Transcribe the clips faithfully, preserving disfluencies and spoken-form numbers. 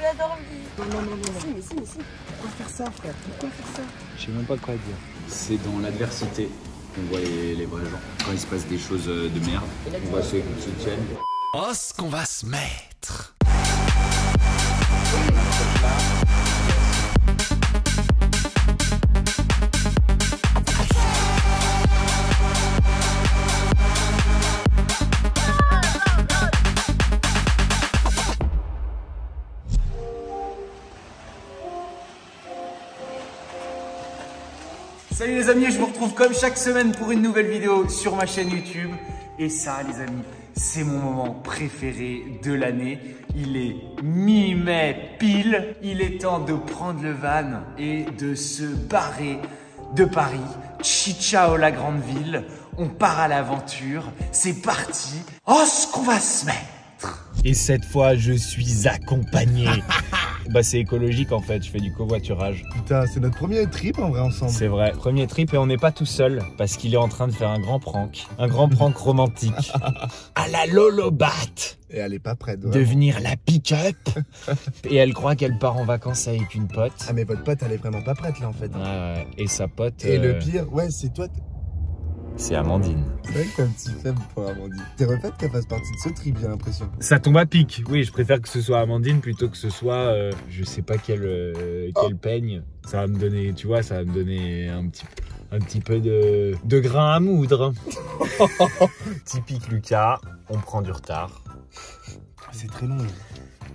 combien d'envie. Non, non, non, non. Si, mais si, mais si. Pourquoi faire ça, frère? Pourquoi faire ça? Je sais même pas quoi dire. C'est dans l'adversité qu'on voit les, les vrais gens. Quand il se passe des choses de merde, on voit ceux qui se tiennent. Oh, ce qu'on va se mettre. Salut les amis, je vous retrouve comme chaque semaine pour une nouvelle vidéo sur ma chaîne YouTube. Et ça les amis, c'est mon moment préféré de l'année. Il est mi-mai pile, il est temps de prendre le van et de se barrer de Paris. Ciao la grande ville, on part à l'aventure, c'est parti. Oh ce qu'on va se mettre. Et cette fois je suis accompagné. Bah c'est écologique en fait, je fais du covoiturage. Putain, c'est notre premier trip en vrai ensemble. C'est vrai, premier trip et on n'est pas tout seul parce qu'il est en train de faire un grand prank, un grand prank romantique à la Lolobwat. Et elle est pas prête. Ouais. Devenir la pick-up. Et elle croit qu'elle part en vacances avec une pote. Ah mais votre pote elle est vraiment pas prête là en fait. Ah, et sa pote. Et euh... le pire, ouais c'est toi. C'est Amandine. C'est vrai que t'as un petit faible pour Amandine. T'es refaite qu'elle fasse partie de ce trip, j'ai l'impression. Ça tombe à pic. Oui, je préfère que ce soit Amandine plutôt que ce soit, euh, je sais pas quel, euh, quel oh. peigne. Ça va me donner, tu vois, ça va me donner un petit, un petit peu de, de grain à moudre. Typique Lucas, on prend du retard. C'est très long.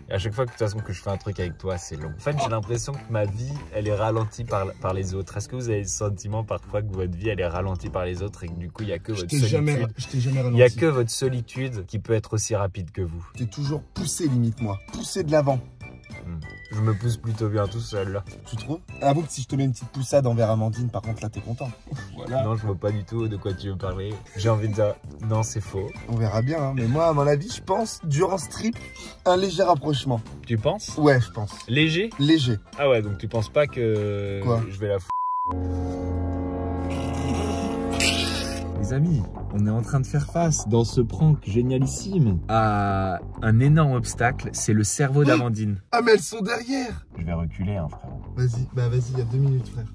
Et à chaque fois que, de toute façon, que je fais un truc avec toi, c'est long. En fait, j'ai l'impression que ma vie, elle est ralentie par, par les autres. Est-ce que vous avez le sentiment parfois que votre vie, elle est ralentie par les autres et que du coup, il n'y a que votre solitude. Jamais, je t'ai jamais ralenti. Il n'y a que votre solitude qui peut être aussi rapide que vous. T'es toujours poussé limite, moi. Poussé de l'avant. Hmm. Je me pousse plutôt bien tout seul là. Tu trouves? Avoue que si je te mets une petite poussade envers Amandine, par contre là t'es content. Voilà. Non, je vois pas du tout de quoi tu veux parler. J'ai envie de dire non, c'est faux. On verra bien, hein. Mais moi à mon avis, je pense durant ce trip un léger rapprochement. Tu penses? Ouais, je pense. Léger? Léger. Ah ouais, donc tu penses pas que quoi je vais la f... Les amis, on est en train de faire face dans ce prank génialissime à un énorme obstacle, c'est le cerveau d'Amandine. Ah mais elles sont derrière. Je vais reculer hein frère. Vas-y, bah vas-y, il y a deux minutes frère.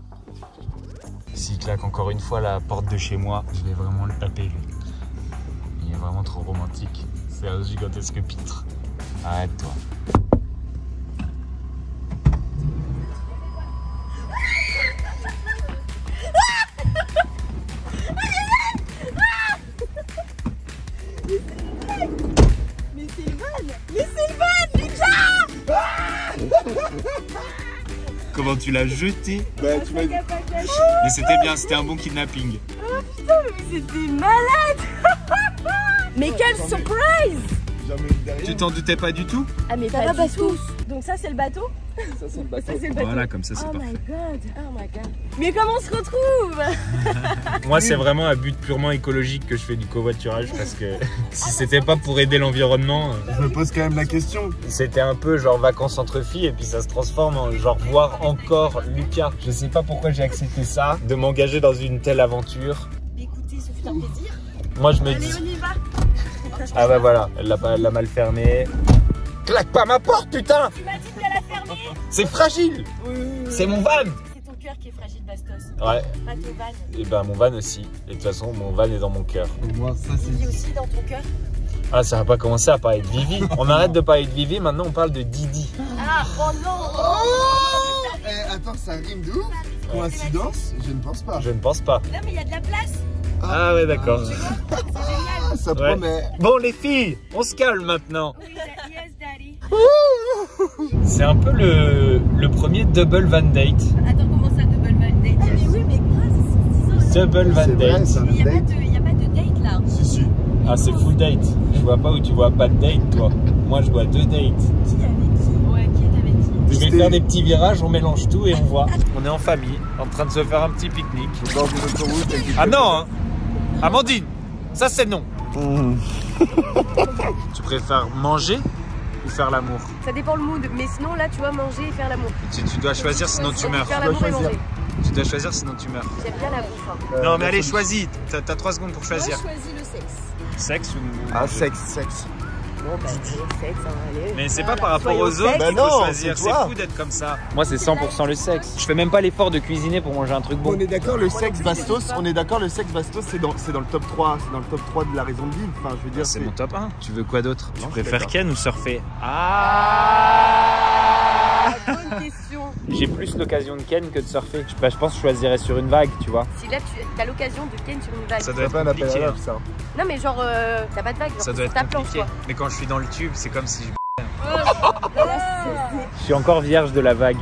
S'il claque encore une fois la porte de chez moi, je vais vraiment le taper lui. Il est vraiment trop romantique. C'est un gigantesque pitre. Arrête-toi. Comment tu l'as jeté? Bah, tu m'as dit. Mais c'était bien, c'était un bon kidnapping. Oh putain, mais c'était malade. Mais quelle surprise! Tu t'en doutais pas du tout? Ah mais pas du tout. Donc ça c'est le bateau? Ça c'est le bateau. Voilà, comme ça c'est parfait. Oh my god, oh my god. Mais comment on se retrouve? Moi c'est vraiment à but purement écologique que je fais du covoiturage parce que si c'était pas pour aider l'environnement... Je me pose quand même la question. C'était un peu genre vacances entre filles et puis ça se transforme en genre voir encore Lucas. Je sais pas pourquoi j'ai accepté ça, de m'engager dans une telle aventure. Écoutez, ce fut un plaisir. Moi je me dis... Allez, on y va. Ah bah voilà, elle l'a mal fermée. Claque pas ma porte putain. Tu m'as dit de la fermer. C'est fragile. Oui, oui, oui. C'est mon van. C'est ton cœur qui est fragile Bastos. Ouais. Pas ton van. Et bah mon van aussi. Et de toute façon mon van est dans mon cœur. Moi ça c'est... Vivi aussi dans ton cœur. Ah ça va pas commencer à parler de Vivi. On arrête de parler de Vivi, maintenant on parle de Didi. Ah oh non oh eh, attends ça rime de ouf. Coïncidence? Je ne pense pas. Je ne pense pas. Non mais il y a de la place. Ah, ah ouais d'accord. Ah, c'est génial. Ça ouais. Promet. Bon les filles, on se calme maintenant. C'est un peu le, le premier double Vandate. Attends, comment ça double Vandate? Ah mais oui, mais grâce, c'est double Vandate. Il n'y a pas de date là. Si, si. Ah c'est full date. Je vois pas où tu vois pas de date toi. Moi je vois deux dates. Qui avec qui? Ouais, qui est avec qui? Je vais faire des petits virages, on mélange tout et on voit. On est en famille, en train de se faire un petit pique-nique. Ah non hein. Amandine, ça c'est non. Mmh. Tu préfères manger ou faire l'amour? Ça dépend le mood, mais sinon là tu vois manger et faire l'amour. Tu, tu dois choisir sinon tu meurs. Faire l'amour et manger. Tu dois choisir sinon tu meurs. J'aime bien la bouffe. Hein. Euh, non mais allez choisis, t'as trois secondes pour choisir. Moi je choisis le sexe. Sexe ou... Ah sexe, sexe. Bon, ben, sexe, hein, allez. Mais c'est voilà, pas par rapport aux autres qu'il faut choisir. C'est fou d'être comme ça. Moi, c'est cent pour cent le sexe. Je fais même pas l'effort de cuisiner pour manger un truc bon. On est d'accord, le sexe Bastos, on est d'accord, le sexe Bastos, c'est dans, dans le top trois. C'est dans le top trois de la raison de vivre. Enfin, je veux dire. C'est mon top un. Tu veux quoi d'autre? Tu préfères ken ou surfer? Ah, bonne question. J'ai plus l'occasion de ken que de surfer. Je, bah, je pense que je choisirais sur une vague, tu vois. Si là tu as l'occasion de ken sur une vague. Ça doit être pas la période, ça. Non mais genre euh, t'as pas de vague, genre, ça doit être compliqué. Planche, mais quand je suis dans le tube, c'est comme si je... Je suis encore vierge de la vague.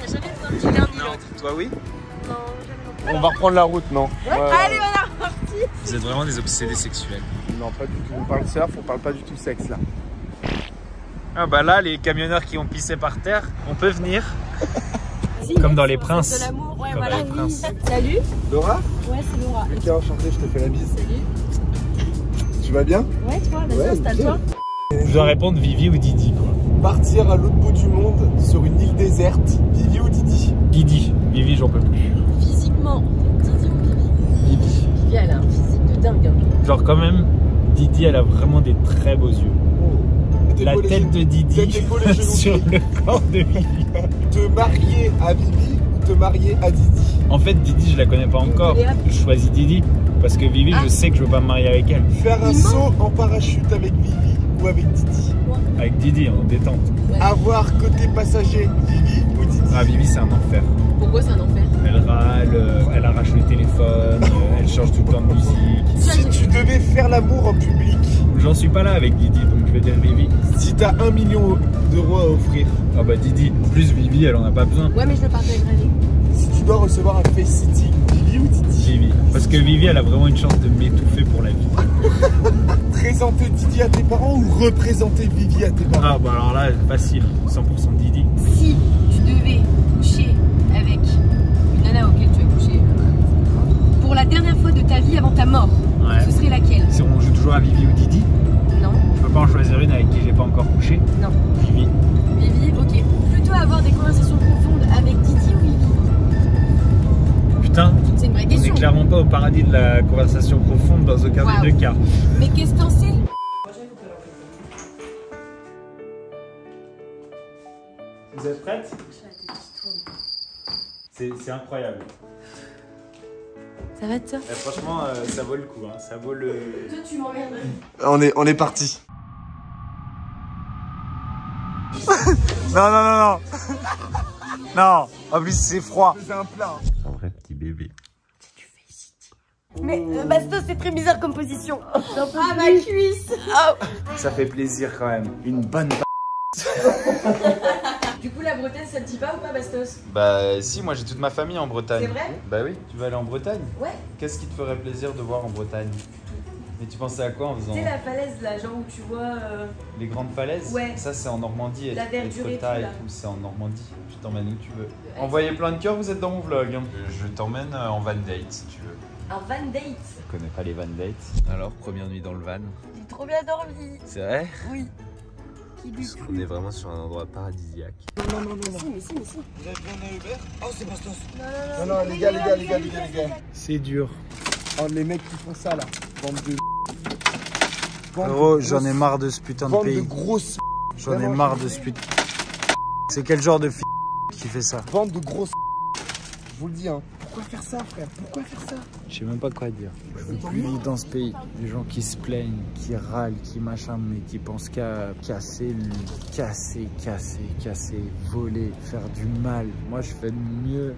T'as jamais fait un petit l'un ni l'autre? Toi oui? Non, jamais. On va reprendre la route, non? Ouais. Ouais. Allez, on est reparti. Vous êtes vraiment des obsédés sexuels. Non, pas du tout. On parle surf, on parle pas du tout sexe là. Ah bah là, les camionneurs qui ont pissé par terre, on peut venir. Si, comme dans Les Princes. De l'amour, ouais, voilà. Salut. Laura? Ouais, c'est Laura. Ok, enchanté, je te fais la bise. Salut. Tu vas bien? Ouais, toi, vas-y, ouais, installe-toi. Je dois répondre Vivi ou Didi, quoi. Partir à l'autre bout du monde, sur une île déserte, Vivi ou Didi? Didi. Vivi, j'en peux plus. Physiquement, Didi ou Vivi? Vivi. Vivi, elle a un physique de dingue. Hein. Genre, quand même, Didi, elle a vraiment des très beaux yeux. La tête de Didi sur le corps de Vivi. Te marier à Vivi ou te marier à Didi? En fait, Didi, je la connais pas encore. Je choisis Didi parce que Vivi, ah, je sais que je veux pas me marier avec elle. Faire un saut en parachute avec Vivi ou avec Didi? Avec Didi, en détente. Ouais. Avoir côté passager Vivi ou Didi? Ah, Vivi, c'est un enfer. Pourquoi c'est un enfer? Elle râle, elle arrache le téléphone, elle change tout le temps de musique. Si tu devais faire l'amour en public? J'en suis pas là avec Didi, donc je vais dire Vivi. Si t'as un million d'euros à offrir? Ah bah Didi, plus Vivi, elle en a pas besoin. Ouais, mais je le partage avec Vivi. Si tu dois recevoir un face sitting, Vivi ou Didi? Vivi, parce que Vivi, elle a vraiment une chance de m'étouffer pour la vie. Présenter Didi à tes parents ou représenter Vivi à tes parents? Ah bah alors là, facile, cent pour cent Didi. Si tu devais coucher avec une nana auquel tu as couché pour la dernière fois de ta vie avant ta mort, ouais, ce serait laquelle? Si on joue toujours à Vivi ou Didi? Non. Je peux pas en choisir une avec qui j'ai pas encore couché? Non. Vivi. Vivi, ok. Plutôt avoir des conversations profondes avec Didi ou Vivi? Putain. C'est une vraie question. On est clairement pas au paradis de la conversation profonde dans aucun wow. des deux cas. Mais qu'est-ce que t'en sais? Vous êtes prêtes? C'est incroyable. Ça va être ça? Eh, franchement, euh, ça vaut le coup, hein. Ça vaut le... Toi, tu m'emmerdes. On est, on est parti. Non, non, non, non. Non, en plus, c'est froid. C'est un plat. Un vrai petit bébé. Qu'est-ce que tu fais ici? Mais euh, Bastos, c'est très bizarre comme position. Oh, ah, ma cuisse. Oh. Ça fait plaisir quand même. Une bonne... Du coup, la Bretagne, ça te dit pas ou pas, Bastos? Bah si, moi j'ai toute ma famille en Bretagne. C'est vrai? Bah oui, tu vas aller en Bretagne? Ouais. Qu'est-ce qui te ferait plaisir de voir en Bretagne? Mais tu pensais à quoi en faisant? Tu sais la falaise là, genre où tu vois... Euh... Les grandes falaises? Ouais. Ça c'est en Normandie. La verdure et tout, c'est en Normandie. Je t'emmène où tu veux. Ouais. Envoyez plein de cœurs, vous êtes dans mon vlog. Hein. Je t'emmène en Vandate si tu veux. Un Vandate? Je connais pas les Vandates. Alors, première nuit dans le van. J'ai trop bien dormi. C'est vrai? Oui. On est vraiment sur un endroit paradisiaque. Non, non, non, non. Si, mais si, mais si. Vous avez besoin d'un Uber? Oh, c'est Bastos. Non, non, non, non, les gars, les gars, les gars, les gars, les gars. C'est dur. Oh, les mecs qui font ça là. Bande de. Gros, j'en ai marre de ce putain de pays. Bande de grosses. J'en ai marre de ce putain. C'est quel genre de f qui fait ça? Bande de grosses. Je vous le dis, hein. Pourquoi faire ça, frère? Pourquoi faire ça? Je sais même pas quoi dire. Je veux plus vivre dans ce pays. Les gens qui se plaignent, qui râlent, qui machin, mais qui pensent qu'à casser, casser, casser, casser, voler, faire du mal. Moi, je fais de mieux.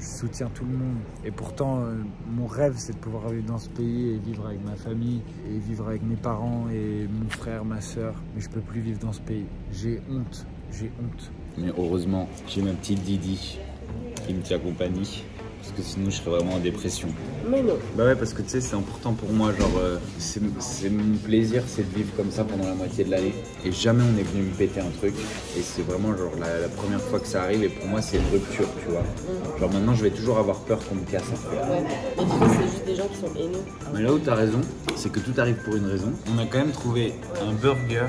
Je soutiens tout le monde. Et pourtant, euh, mon rêve, c'est de pouvoir vivre dans ce pays et vivre avec ma famille, et vivre avec mes parents, et mon frère, ma soeur. Mais je peux plus vivre dans ce pays. J'ai honte. J'ai honte. Mais heureusement, j'ai ma petite Didi qui me tient compagnie, parce que sinon je serais vraiment en dépression. Mais non. Bah ouais, parce que tu sais, c'est important pour moi, genre, euh, c'est mon plaisir, c'est de vivre comme ça pendant la moitié de l'année, et jamais on est venu me péter un truc, et c'est vraiment genre la, la première fois que ça arrive, et pour moi c'est une rupture, tu vois. Mm. Genre maintenant je vais toujours avoir peur qu'on me casse un peu. Ouais, mais du coup c'est juste des gens qui sont haineux. Mais là où t'as raison, c'est que tout arrive pour une raison. On a quand même trouvé un burger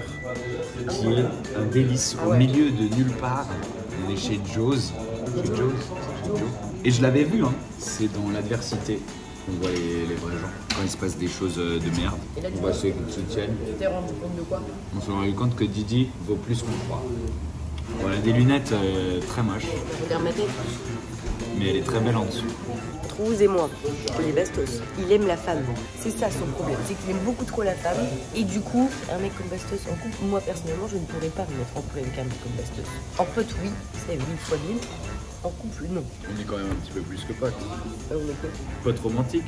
qui est un délice au milieu de nulle part. On est chez Joe's. Chez Joe's. Et je l'avais vu, hein. C'est dans l'adversité qu'on voit les, les vrais gens. Quand il se passe des choses de merde, et là, on voit ceux qui se tiennent. Tu t'es rendu compte de quoi? On s'est rendu compte que Didi vaut plus qu'on croit. On a des lunettes euh, très moches. Mais elle est très belle en dessous. Trouz et moi, les Bastos, il aime la femme. C'est ça son problème, c'est qu'il aime beaucoup trop la femme. Et du coup, un mec comme Bastos en couple, moi personnellement, je ne pourrais pas me mettre en couple avec un mec comme Bastos. En pote, oui, c'est mille fois mille. En couple, non. On est quand même un petit peu plus que pote. On est quoi? Pote romantique.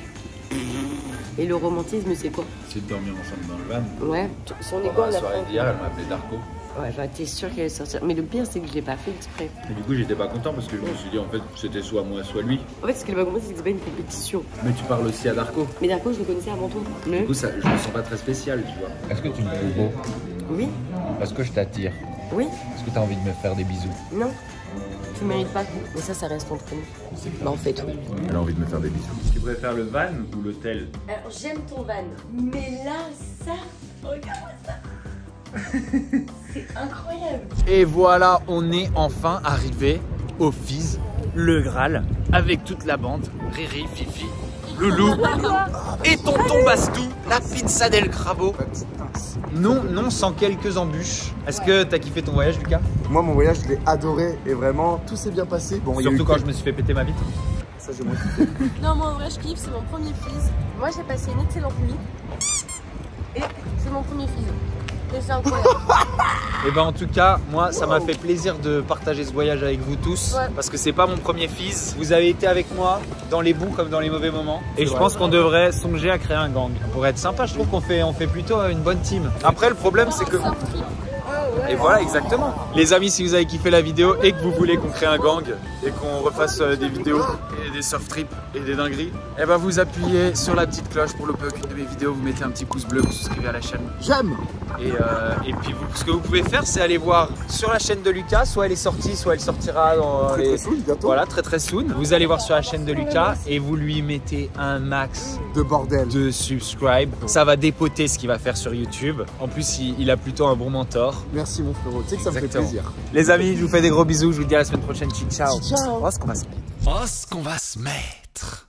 Et le romantisme, c'est quoi? C'est de dormir ensemble dans le van. Ouais. Son égo, la soirée d'hier, elle m'a appelé Darko. Ouais, bah t'es sûr qu'elle allait sortir. Mais le pire, c'est que je l'ai pas fait exprès. Et du coup, j'étais pas content parce que je me suis dit, en fait, c'était soit moi, soit lui. En fait, ce qu'elle m'a compris, c'est que c'est pas une compétition. Mais tu parles aussi à Darko. Mais Darko, je le connaissais avant toi. Le... Du coup, ça, je me sens pas très spécial, tu vois. Est-ce que tu me trouves beau? Oui. Est-ce que je t'attire? Oui. Est-ce que t'as envie de me faire des bisous? Non. Tu mérites pas. Mais ça, ça reste entre nous. Bah, en fait, oui. Elle a envie de me faire des bisous. Tu préfères le van ou l'hôtel? Alors, j'aime ton van. Mais là, ça. Regarde ça. C'est incroyable. Et voilà, on est enfin arrivé au Fizz, le Graal, avec toute la bande, Riri, Fifi, Loulou et Tonton Bastou, la pizza del Crabo. Non, non sans quelques embûches. Est-ce que t'as kiffé ton voyage, Lucas? Moi, mon voyage, je l'ai adoré et vraiment, tout s'est bien passé. Bon, surtout eu... quand je me suis fait péter ma vitre. Ça, je m'en fous. Non, moi, en vrai, je kiffe, c'est mon premier Fizz. Moi, j'ai passé une excellente nuit et c'est mon premier Fizz. Et ben en tout cas, moi ça m'a fait plaisir de partager ce voyage avec vous tous, ouais. Parce que c'est pas mon premier Fizz. Vous avez été avec moi dans les bons comme dans les mauvais moments. Et je vrai. pense qu'on devrait songer à créer un gang. Pour être sympa, je trouve qu'on fait, on fait plutôt une bonne team. Après le problème c'est que... Et voilà, exactement. Les amis, si vous avez kiffé la vidéo et que vous voulez qu'on crée un gang et qu'on refasse des vidéos et des surf trips et des dingueries, et ben vous appuyez sur la petite cloche pour le peu qu'une de mes vidéos, vous mettez un petit pouce bleu, vous souscrivez à la chaîne. J'aime. Et, euh, et puis vous, ce que vous pouvez faire, c'est aller voir sur la chaîne de Lucas, soit elle est sortie, soit elle sortira dans très, les... très soon, bientôt. Voilà, très très soon. Vous allez voir sur la chaîne de Lucas et vous lui mettez un max de bordel, de subscribe. Ça va dépoter ce qu'il va faire sur YouTube. En plus, il, il a plutôt un bon mentor. Merci. Mon frérot, tu sais que ça me fait plaisir. Les amis, je vous fais des gros bisous, je vous dis à la semaine prochaine. Ciao. Ciao. Oh, ce qu'on va se mettre. Oh, ce qu'on va se mettre.